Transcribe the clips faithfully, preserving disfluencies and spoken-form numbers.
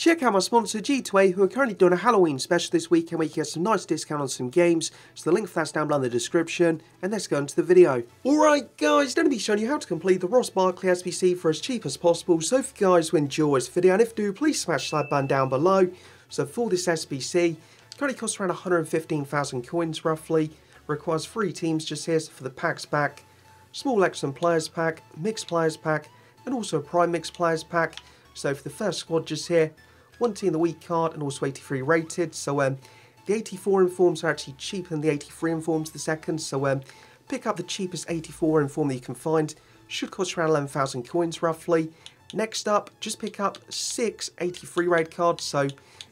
Check out my sponsor G two A, who are currently doing a Halloween special this weekend where you get some nice discount on some games, so the link for that's down below in the description, and let's go into the video. Alright guys, I'm going to be showing you how to complete the Ross Barkley S B C for as cheap as possible, so if you guys will enjoy this video, and if you do, please smash that button down below. So for this S B C, it currently costs around one hundred fifteen thousand coins roughly, requires three teams just here, so for the packs pack, small excellent players pack, mixed players pack, and also a prime mixed players pack. So for the first squad just here, one team the weak card and also eighty-three rated, so um, the eighty-four informs are actually cheaper than the eighty-three informs the second, so um, pick up the cheapest eighty-four inform that you can find, should cost around eleven thousand coins roughly. Next up, just pick up six eighty-three rated cards, so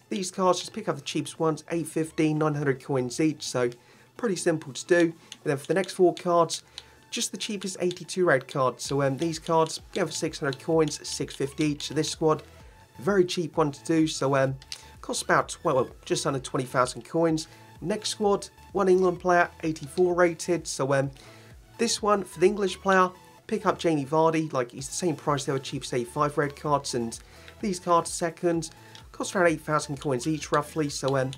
these cards just pick up the cheapest ones, eight fifteen, nine hundred coins each, so pretty simple to do. And then for the next four cards, just the cheapest eighty-two rated cards, so um, these cards go for six hundred coins, six fifty each, so this squad, very cheap one to do, so um, costs about twelve, just under twenty thousand coins. Next squad, one England player, eighty-four rated, so um, this one for the English player, pick up Jamie Vardy, like he's the same price they were cheapest eighty-five red cards, and these cards second, cost around eight thousand coins each roughly, so um,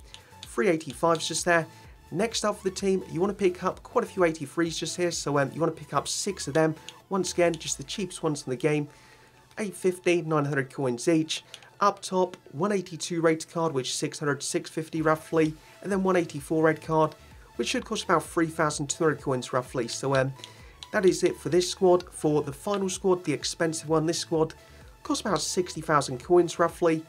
three eighty-fives just there. Next up for the team, you want to pick up quite a few eighty-threes just here, so um, you want to pick up six of them, once again, just the cheapest ones in the game. eight fifty, nine hundred coins each. Up top, one eighty-two rated card, which is six hundred, six fifty roughly, and then one eighty-four red card, which should cost about three thousand two hundred coins roughly. So um, that is it for this squad. For the final squad, the expensive one, this squad costs about sixty thousand coins roughly.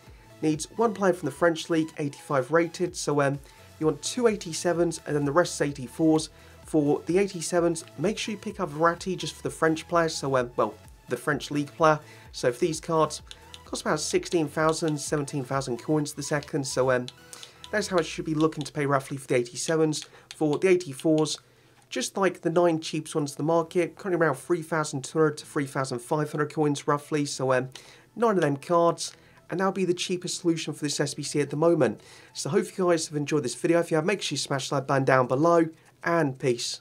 Needs one player from the French league, eighty-five rated. So um, you want two eighty-sevens, and then the rest is eighty-fours. For the eighty-sevens, make sure you pick up Verratti just for the French players. So um, well. the French league player, so for these cards cost about sixteen thousand, seventeen thousand coins the second, so um, that's how it should be looking to pay roughly for the eighty-sevens. For the eighty-fours, just like the nine cheapest ones in the market, currently around three thousand two hundred to three thousand five hundred coins roughly, so um, nine of them cards, and that'll be the cheapest solution for this S B C at the moment. So hope you guys have enjoyed this video. If you have, make sure you smash that button down below, and peace.